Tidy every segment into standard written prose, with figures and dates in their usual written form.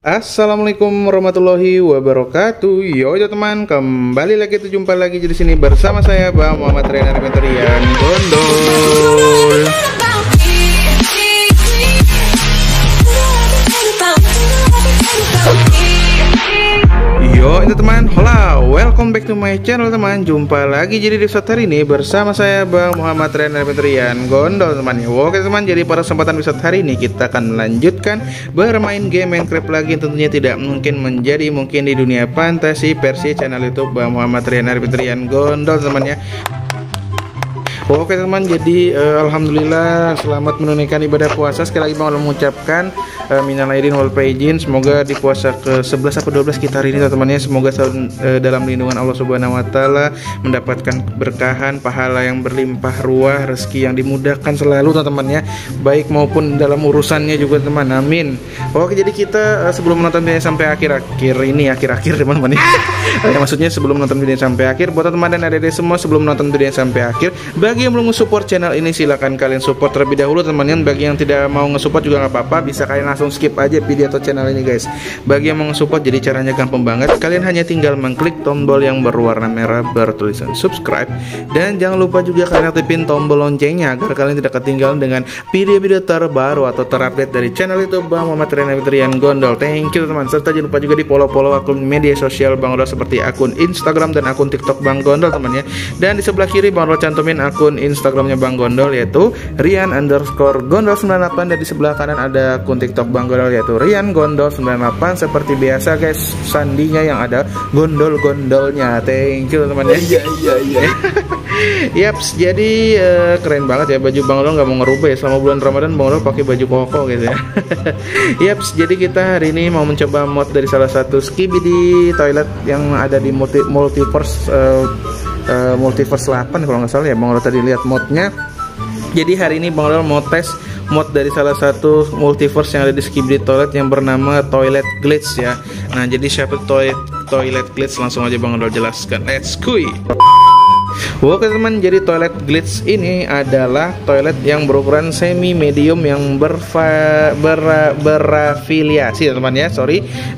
Assalamualaikum warahmatullahi wabarakatuh. Yo teman, kembali lagi jumpa lagi di sini bersama saya Bang Muhammad Rian Arifian Gondol. Yo teman, hola, welcome back to my channel teman. Jumpa lagi jadi di episode hari ini bersama saya Bang Muhammad Ryan Arifian Gondol teman. Oke teman, jadi pada kesempatan episode hari ini kita akan melanjutkan bermain game Minecraft lagi. Tentunya tidak mungkin menjadi mungkin di dunia fantasi versi channel YouTube Bang Muhammad Ryan Arifian Gondol teman ya. Oke teman, jadi alhamdulillah selamat menunaikan ibadah puasa. Sekali lagi Bang mengucapkan minal aidin wal faizin. Semoga di puasa ke-11 atau 12 kita hari ini teman-teman ya, semoga dalam lindungan Allah Subhanahu wa taala, mendapatkan keberkahan, pahala yang berlimpah ruah, rezeki yang dimudahkan selalu teman-teman ya, baik maupun dalam urusannya juga teman. Amin. Oke, jadi kita sebelum menonton video sampai akhir-akhir teman-teman ya. Maksudnya sebelum menonton video sampai akhir, buat teman dan adik-adik semua sebelum menonton video sampai akhir, bagi yang belum nge-support channel ini silahkan kalian support terlebih dahulu teman-teman. Bagi yang tidak mau nge-support juga nggak apa-apa, bisa kalian langsung skip aja video atau channel ini guys. Bagi yang mau nge-support, jadi caranya gampang banget. Kalian hanya tinggal mengklik tombol yang berwarna merah bertulisan subscribe, dan jangan lupa juga kalian aktifin tombol loncengnya agar kalian tidak ketinggalan dengan video-video terbaru atau terupdate dari channel itu Bang Muhammad Rian Gondol. Thank you teman. Serta jangan lupa juga di follow akun media sosial Bang Rol seperti akun Instagram dan akun TikTok Bang Gondol teman ya. Dan di sebelah kiri Bang Rol cantumin akun Instagramnya Bang Gondol yaitu Rian_Gondol98, dan di sebelah kanan ada akun TikTok Bang Gondol yaitu Rian_Gondol98. Seperti biasa guys, sandinya yang ada gondol-gondolnya. Thank you teman-teman. Iya. Yaps, jadi keren banget ya baju Bang Gondol, nggak mau ngerubah ya. Selama bulan Ramadan Bang Gondol pakai baju koko gitu ya. Yaps, jadi kita hari ini mau mencoba mod dari salah satu Skibidi Toilet yang ada di Multiverse Multiverse 8 kalau nggak salah ya Bang Rol tadi lihat modnya. Jadi hari ini Bang Rol mau tes mod dari salah satu Multiverse yang ada di Skibidi Toilet yang bernama Toilet Glitch ya. Nah, jadi siapa Toilet Glitch, langsung aja Bang Rol jelaskan. Let's go. Oke teman, jadi Toilet Glitch ini adalah toilet yang berukuran semi medium yang berafiliasi ya teman ya,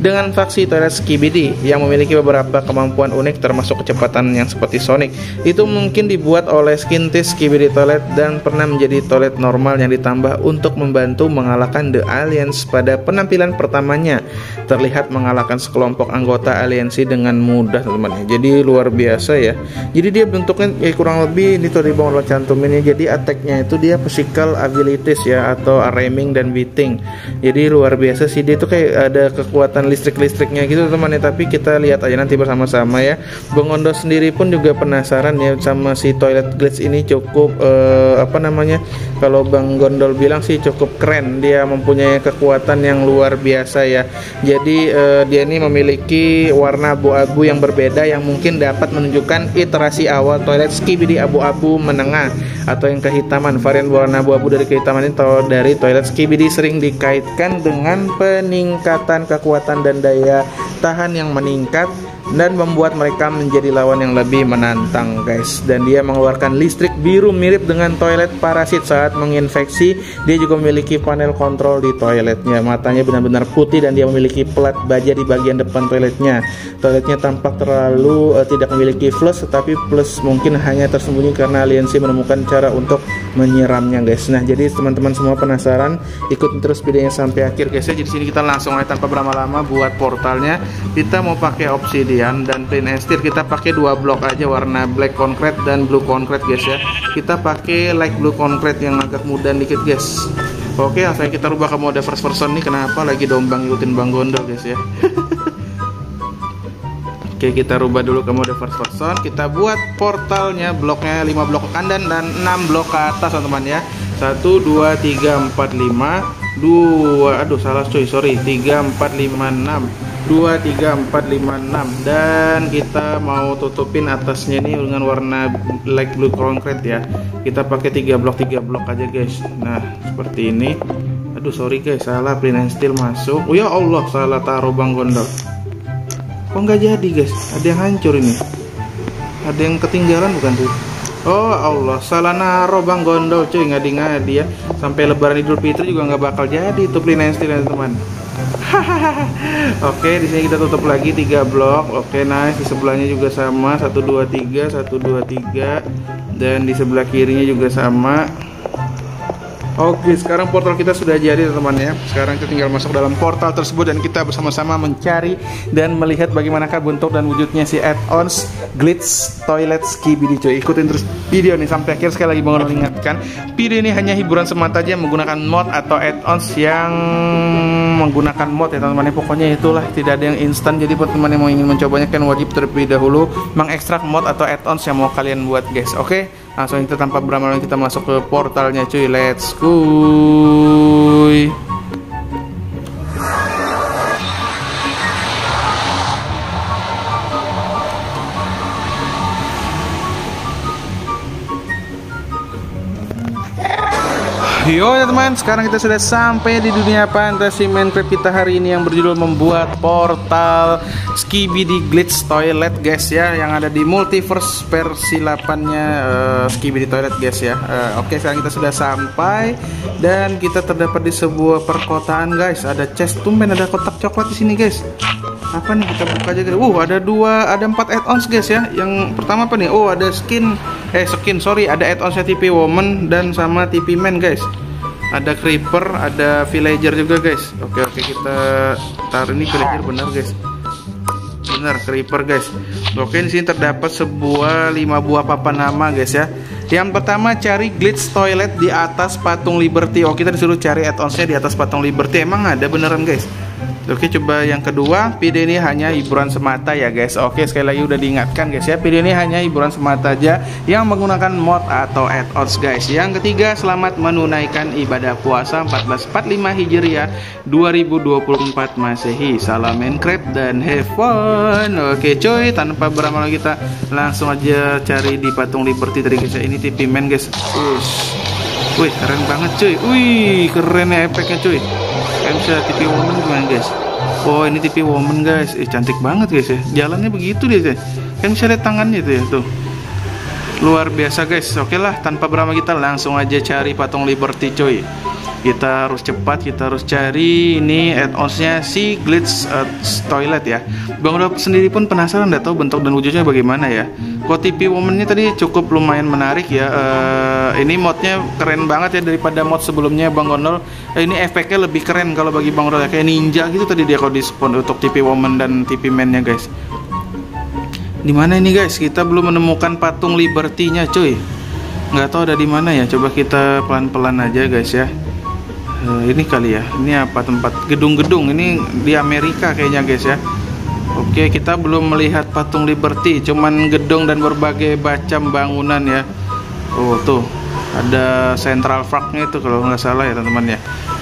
dengan faksi toilet Skibidi yang memiliki beberapa kemampuan unik termasuk kecepatan yang seperti Sonic. Itu mungkin dibuat oleh skintis Skibidi Toilet dan pernah menjadi toilet normal yang ditambah untuk membantu mengalahkan The Alliance pada penampilan pertamanya. Terlihat mengalahkan sekelompok anggota aliansi dengan mudah teman ya. Jadi luar biasa ya. Jadi dia bentuknya ya kurang lebih ini tuh di Bang Rol cantumin ya. Jadi attack-nya itu dia physical abilities ya, atau ramming dan beating. Jadi luar biasa sih, dia itu kayak ada kekuatan listrik-listriknya gitu teman ya. Tapi kita lihat aja nanti bersama-sama ya. Bang Gondol sendiri pun juga penasaran ya sama si Toilet Glitch ini. Cukup kalau Bang Gondol bilang sih cukup keren, dia mempunyai kekuatan yang luar biasa ya. Jadi dia ini memiliki warna abu-abu yang berbeda yang mungkin dapat menunjukkan iterasi awal toilet Skibidi abu-abu menengah atau yang kehitaman. Varian warna abu-abu dari kehitaman ini dari toilet Skibidi sering dikaitkan dengan peningkatan kekuatan dan daya tahan yang meningkat dan membuat mereka menjadi lawan yang lebih menantang guys. Dan dia mengeluarkan listrik biru mirip dengan toilet parasit saat menginfeksi. Dia juga memiliki panel kontrol di toiletnya, matanya benar-benar putih, dan dia memiliki plat baja di bagian depan toiletnya. Toiletnya tampak terlalu tidak memiliki flush, tetapi plus mungkin hanya tersembunyi karena aliansi menemukan cara untuk menyiramnya guys. Nah, jadi teman-teman semua penasaran, ikut terus videonya sampai akhir guys ya. Jadi sini kita langsung aja tanpa berlama-lama buat portalnya. Kita mau pakai obsidian dan plain and steel. Kita pakai dua blok aja warna black concrete dan blue concrete guys ya. Kita pakai light blue concrete yang agak mudah dikit guys. Oke, langsung kita rubah ke mode first person nih. Kenapa lagi dombang ikutin Bang Gondol guys ya. Oke, kita rubah dulu ke mode first person. Kita buat portalnya bloknya 5 blok ke kanan dan 6 blok ke atas teman-teman ya. 2, 3, 4, 5, 6 dan kita mau tutupin atasnya nih dengan warna light blue concrete ya. Kita pakai 3 blok aja guys. Nah, seperti ini. Aduh, sorry guys, salah plain and steel masuk. Oh ya Allah, salah taruh Bang Gondol. Kok nggak jadi guys? Ada yang hancur ini. Ada yang ketinggalan bukan tuh? Oh Allah, salah naruh Bang Gondol cuy, ngadi-ngadi ya. Sampai lebaran Idul Fitri juga nggak bakal jadi itu plain and steel teman. Oke, di sini kita tutup lagi 3 blok. Oke, nice. Di sebelahnya juga sama, 1 2 3, 1 2 3, dan di sebelah kirinya juga sama. Oke, sekarang portal kita sudah jadi, teman-teman ya. Sekarang kita tinggal masuk dalam portal tersebut dan kita bersama-sama mencari dan melihat bagaimanakah bentuk dan wujudnya si add-ons Glitch Toilet Skibidi, coy. Ikutin terus video nih sampai akhir. Sekali lagi mau ingatkan, video ini hanya hiburan semata aja, menggunakan mod atau add-ons yang menggunakan mod ya, teman-teman. Pokoknya itulah, tidak ada yang instan. Jadi buat teman yang mau ingin mencobanya kan wajib terlebih dahulu mengekstrak mod atau add-ons yang mau kalian buat, guys. Oke, langsung kita tanpa berlama-lama kita masuk ke portalnya, cuy. Let's go. Yo ya teman, sekarang kita sudah sampai di dunia fantasi Minecraft kita hari ini yang berjudul membuat portal Skibidi Glitch Toilet, guys ya, yang ada di Multiverse versi 8-nya Skibidi Toilet, guys ya. Oke, sekarang kita sudah sampai dan kita terdapat di sebuah perkotaan, guys. Ada chest, tumben ada kotak coklat di sini, guys. Apa nih, kita buka aja, guys. Ada 4 add-ons, guys ya. Yang pertama apa nih? Ada skin, sorry, ada add-onsnya TP Woman dan sama TP Man, guys. Ada creeper, ada villager juga, guys. Oke, kita taruh ini villager, benar, guys. Benar, creeper, guys. Oke, di sini terdapat sebuah 5 buah papan nama, guys ya. Yang pertama, cari glitch toilet di atas patung Liberty. Oh, kita disuruh cari add-onsnya di atas patung Liberty. Emang ada beneran, guys? Oke, coba yang kedua, video ini hanya hiburan semata ya, guys. Oke, sekali lagi udah diingatkan, guys ya, video ini hanya hiburan semata aja yang menggunakan mod atau add-ons, guys. Yang ketiga, selamat menunaikan ibadah puasa 1445 Hijriah 2024 Masehi. Salam Minecraft dan have fun. Oke cuy, tanpa berlama-lama kita langsung aja cari di patung Liberty tadi, guys. Ini TP Man, guys. Wih, keren banget cuy. Wih, keren ya efeknya cuy. Bisa TP Woman gimana, guys? Oh, ini TP Woman, guys. Cantik banget, guys ya. Jalannya begitu dia, guys. Kan bisa lihat tangannya itu ya, tuh. Luar biasa, guys. Oke lah, tanpa berlama kita langsung aja cari patung Liberty, coy. Kita harus cepat, kita harus cari ini add-ons-nya si Glitch Toilet ya. Bang Rob sendiri pun penasaran, nggak tahu bentuk dan wujudnya bagaimana ya. Kok TP Woman-nya tadi cukup lumayan menarik ya. Ini modnya keren banget ya daripada mod sebelumnya, Bang Gondol. Ini efeknya lebih keren kalau bagi Bang Gondol ya. Kayak ninja gitu tadi dia kalau dispon untuk TP Woman dan TP Man-nya, guys. Dimana ini, guys? Kita belum menemukan patung Liberty-nya, cuy. Nggak tahu ada di mana ya. Coba kita pelan-pelan aja, guys ya. Ini kali ya, ini apa, tempat gedung-gedung ini di Amerika kayaknya, guys ya. Oke, kita belum melihat patung Liberty, cuman gedung dan berbagai macam bangunan ya. Oh tuh, ada Central Park-nya itu kalau nggak salah ya, teman-teman ya.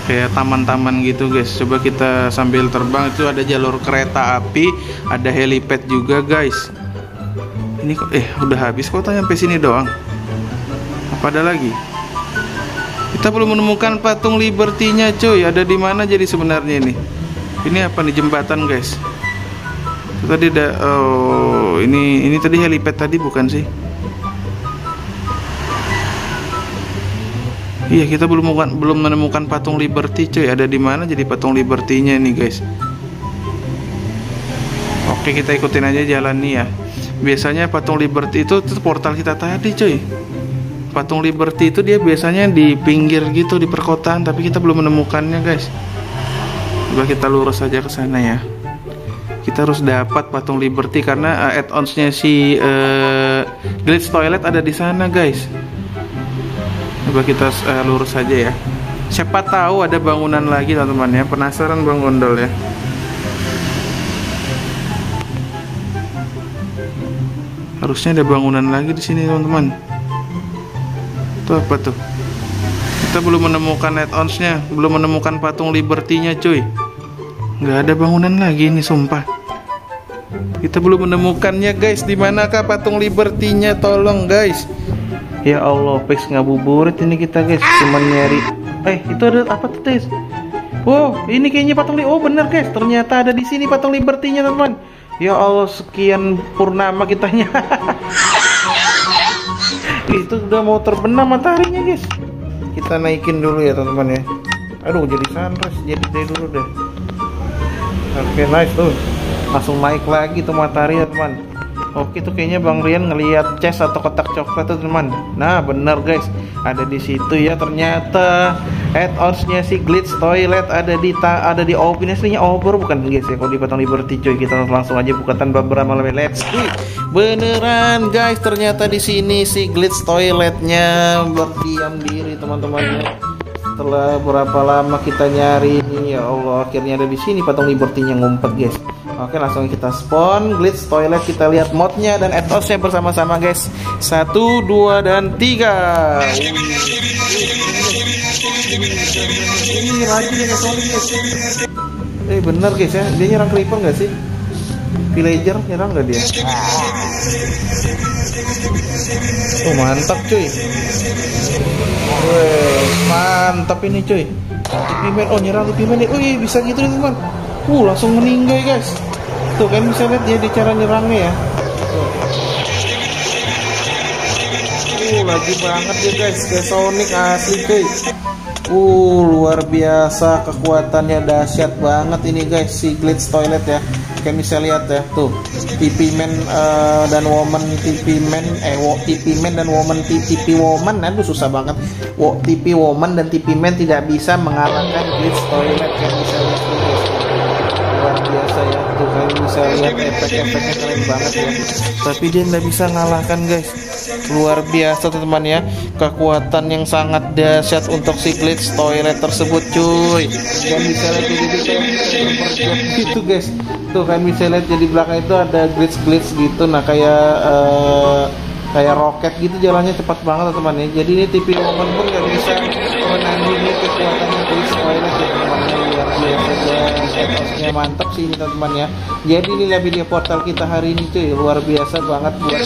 Kayak taman-taman gitu, guys. Coba kita sambil terbang, itu ada jalur kereta api, ada helipad juga, guys. Ini kok udah habis kok, sampai sini doang. Apa ada lagi? Kita belum menemukan patung Liberty-nya, cuy. Ada di mana jadi sebenarnya ini? Ini apa nih, jembatan, guys? Tadi ada ini tadi helipad tadi bukan sih? Iya, kita belum menemukan patung Liberty, cuy. Ada di mana jadi patung Liberty-nya nih, guys? Oke, kita ikutin aja jalan nih ya. Biasanya patung Liberty itu portal kita tadi, cuy. Patung Liberty itu dia biasanya di pinggir gitu, di perkotaan, tapi kita belum menemukannya, guys. Coba kita lurus aja ke sana ya. Kita harus dapat patung Liberty karena add-ons-nya si Glitch Toilet ada di sana, guys. Coba kita lurus aja ya. Siapa tahu ada bangunan lagi, teman-teman ya. Penasaran Bang Gondol ya. Harusnya ada bangunan lagi di sini, teman-teman. Apa tuh? Kita belum menemukan add-ons-nya, belum menemukan patung Liberty-nya, cuy. Nggak ada bangunan lagi ini, sumpah. Kita belum menemukannya, guys. Di manakah patung Liberty-nya? Tolong, guys. Ya Allah, fix ngabuburit ini kita, guys. Cuman nyari. Itu ada apa tuh, guys? Wow, ini kayaknya patung. Oh, bener, guys. Ternyata ada di sini patung Liberty-nya, teman. Ya Allah, sekian purnama kitanya. Itu udah mau terbenam mataharinya, guys. Kita naikin dulu ya, teman-teman ya. Aduh, jadi sunrise, jadi dulu deh. Oke, nice tuh. Langsung naik lagi tuh matahari ya teman. Oke tuh, kayaknya Bang Rian ngelihat chest atau kotak coklat tuh teman. Nah bener guys, ada di situ ya ternyata add-onsnya si Glitch Toilet ada di open aslinya over bukan guys ya. Kalau dipotong Liberty cuy, kita langsung aja buka tanpa berlama-lama. Let's go. Beneran guys, ternyata di sini si Glitch Toiletnya berdiam diri teman-teman. Setelah berapa lama kita nyari ini, ya Allah akhirnya ada di sini patung Liberty-nya ngumpet guys. Oke, langsung kita spawn Glitch Toilet, kita lihat modnya dan add-onsnya bersama-sama guys. 1, 2, dan 3. Ini lagi ya Sony guys. Bener guys ya, dia nyerang creeper nggak sih? Villager nyerang nggak dia? Oh mantap cuy. Wih, mantap ini cuy. Tipiman, oh nyerang tipiman nih. Wih bisa gitu nih teman. Langsung meninggal guys. Tuh kan bisa lihat dia di cara nyerangnya ya. Lagi banget ya guys, kayak Sonic asli cuy. Luar biasa kekuatannya, dahsyat banget ini guys si Glitch Toilet ya. Kayak bisa lihat ya tuh. TP Man dan Woman aduh susah banget. TP Woman dan TP Man tidak bisa mengalahkan Glitch Toilet yang bisa lihat guys. Biasa ya tuh, kalian bisa lihat efek-efeknya keren banget ya, tapi dia nggak bisa ngalahkan guys. Luar biasa teman-teman ya, kekuatan yang sangat dahsyat untuk si Glitch Toilet tersebut cuy. Kalian bisa lihat gitu guys, tuh kalian bisa lihat jadi belakang itu ada glitch gitu, nah kayak roket gitu jalannya cepat banget teman ya. Jadi ini TV Woman pun nggak bisa menandingi kekuatannya Glitch Toilet ya teman-teman. Add-onsnya mantap sih teman-teman ya. Jadi inilah video portal kita hari ini cuy, luar biasa banget buat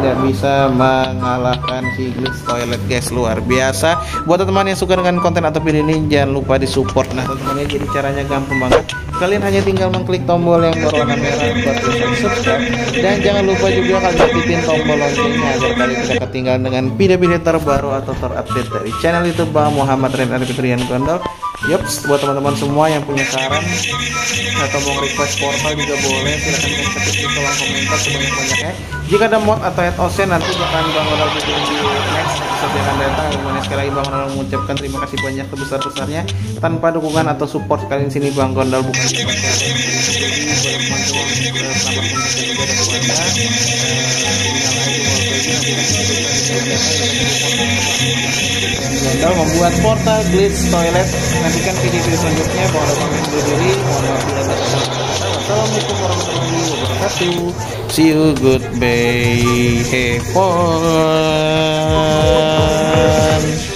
tidak bisa mengalahkan si Glitch Toilet guys. Luar biasa buat teman-teman yang suka dengan konten atau video ini, jangan lupa disupport. Nah teman-teman, jadi caranya gampang banget, kalian hanya tinggal mengklik tombol yang berwarna merah buat subscribe, dan jangan lupa juga kalian aktifin tombol loncengnya agar kalian tidak ketinggalan dengan video-video terbaru atau terupdate dari channel YouTube Bang Muhammad Rian Gondol. Yups, buat teman-teman semua yang punya saran atau mau request portal juga boleh, silahkan ketik di kolom komentar sebanyak-banyaknya. Jika ada mod atau add-onsnya nanti akan Bang Gondol bikin di next episode yang akan datang. Dimana sekali lagi Bang Gondol mengucapkan terima kasih banyak sebesar-besarnya. Tanpa dukungan atau support kalian sini Bang Gondol bukan membuat portal Glitch Toilet. Nantikan video selanjutnya. Assalamualaikum warahmatullahi wabarakatuh. See you, goodbye, have fun.